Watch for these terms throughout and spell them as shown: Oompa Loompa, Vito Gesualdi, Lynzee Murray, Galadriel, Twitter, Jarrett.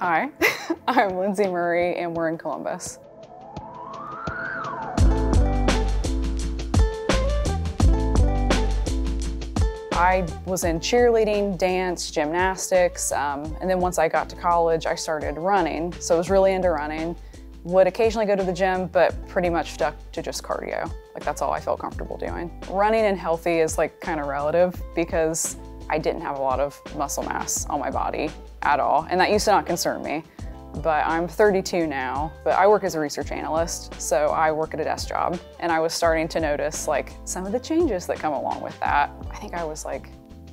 Hi, I'm Lynzee Murray and we're in Columbus. I was in cheerleading, dance, gymnastics, and then once I got to college, I started running. So I was really into running. Would occasionally go to the gym, but pretty much stuck to just cardio. Like that's all I felt comfortable doing. Running and healthy is like kind of relative because I didn't have a lot of muscle mass on my body at all, and that used to not concern me. But I'm 32 now, but I work as a research analyst, so I work at a desk job, and I was starting to notice like some of the changes that come along with that. I think I was like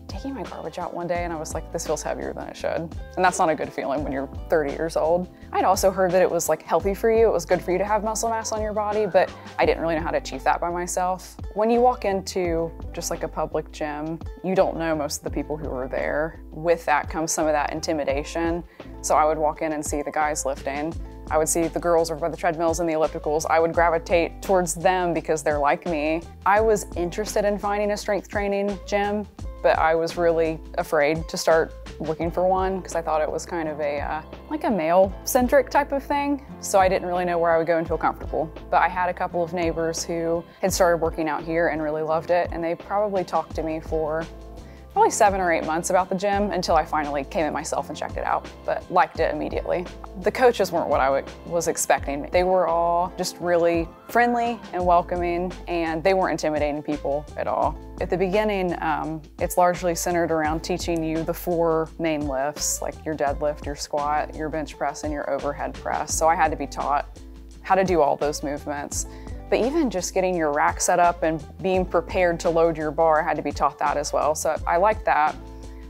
taking my garbage out one day and I was like, this feels heavier than it should. And that's not a good feeling when you're 30 years old. I'd also heard that it was like healthy for you, it was good for you to have muscle mass on your body, but I didn't really know how to achieve that by myself. When you walk into just like a public gym, you don't know most of the people who are there. With that comes some of that intimidation. So I would walk in and see the guys lifting. I would see the girls over by the treadmills and the ellipticals. I would gravitate towards them because they're like me. I was interested in finding a strength training gym, but I was really afraid to start looking for one because I thought it was kind of a like a male-centric type of thing. So I didn't really know where I would go and feel comfortable. But I had a couple of neighbors who had started working out here and really loved it, and they probably talked to me for probably 7 or 8 months about the gym until I finally came in myself and checked it out, but liked it immediately. The coaches weren't what I was expecting. They were all just really friendly and welcoming, and they weren't intimidating people at all. At the beginning, it's largely centered around teaching you the 4 main lifts, like your deadlift, your squat, your bench press, and your overhead press. So I had to be taught how to do all those movements. But even just getting your rack set up and being prepared to load your bar, I had to be taught that as well. So I like that.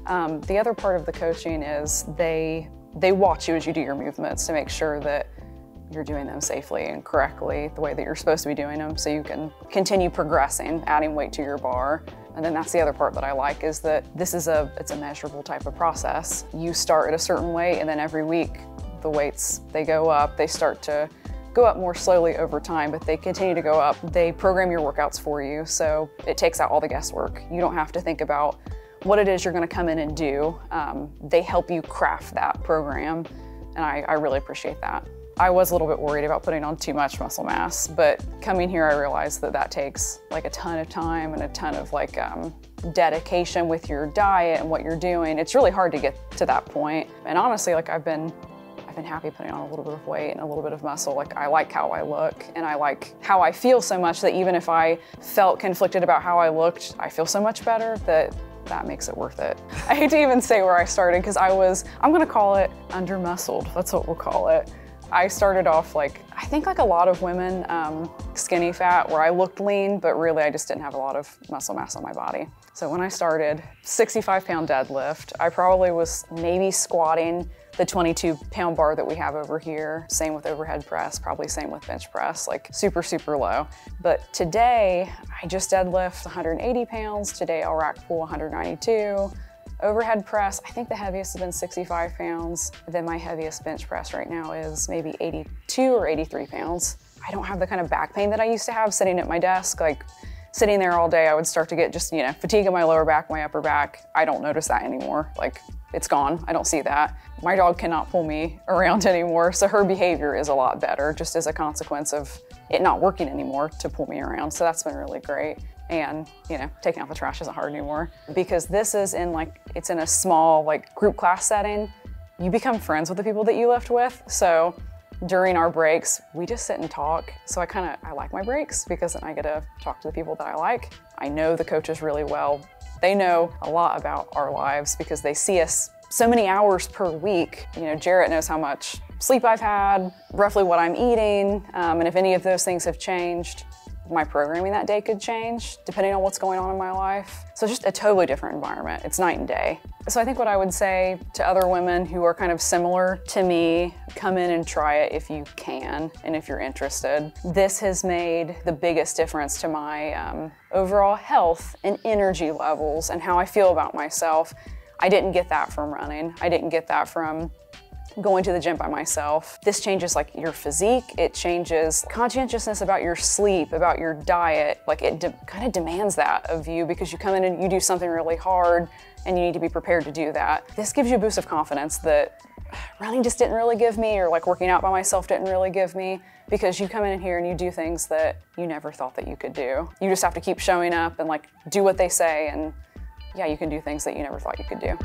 The other part of the coaching is they watch you as you do your movements to make sure that you're doing them safely and correctly the way that you're supposed to be doing them so you can continue progressing, adding weight to your bar. And then that's the other part that I like is that this is it's a measurable type of process. You start at a certain weight and then every week the weights, they go up, they start to go up more slowly over time, but they continue to go up. They program your workouts for you, so it takes out all the guesswork. You don't have to think about what it is you're gonna come in and do. They help you craft that program, and I really appreciate that. I was a little bit worried about putting on too much muscle mass, but coming here, I realized that that takes like a ton of time and a ton of like dedication with your diet and what you're doing. It's really hard to get to that point. And honestly, like I've been happy putting on a little bit of weight and a little bit of muscle. Like I like how I look and I like how I feel so much that even if I felt conflicted about how I looked, I feel so much better that makes it worth it. I hate to even say where I started because I'm gonna call it under-muscled. That's what we'll call it. I started off like, I think like a lot of women, skinny fat, where I looked lean, but really I just didn't have a lot of muscle mass on my body. So when I started, 65-pound deadlift, I probably was maybe squatting the 22-pound bar that we have over here, same with overhead press, probably same with bench press, like super, super low. But today, I just deadlift 180 pounds. Today I'll rack pull 192. Overhead press, I think the heaviest has been 65 pounds. Then my heaviest bench press right now is maybe 82 or 83 pounds. I don't have the kind of back pain that I used to have sitting at my desk, like sitting there all day, I would start to get just, fatigue in my lower back, my upper back. I don't notice that anymore. Like it's gone, I don't see that. My dog cannot pull me around anymore. So her behavior is a lot better just as a consequence of it not working anymore to pull me around. So that's been really great. And taking out the trash isn't hard anymore because this is in like, it's in a small like group class setting. You become friends with the people that you lift with. So during our breaks, we just sit and talk. So I like my breaks because then I get to talk to the people that I like. I know the coaches really well. They know a lot about our lives because they see us so many hours per week. Jarrett knows how much sleep I've had, roughly what I'm eating, and if any of those things have changed. My programming that day could change depending on what's going on in my life. So just a totally different environment. It's night and day. So I think what I would say to other women who are kind of similar to me, come in and try it if you can and if you're interested. This has made the biggest difference to my overall health and energy levels and how I feel about myself. I didn't get that from running. I didn't get that from going to the gym by myself. This changes like your physique, it changes conscientiousness about your sleep, about your diet. Like it kind of demands that of you because you come in and you do something really hard and you need to be prepared to do that. This gives you a boost of confidence that running just didn't really give me, or like working out by myself didn't really give me, because you come in here and you do things that you never thought that you could do. You just have to keep showing up and like do what they say, and yeah, you can do things that you never thought you could do.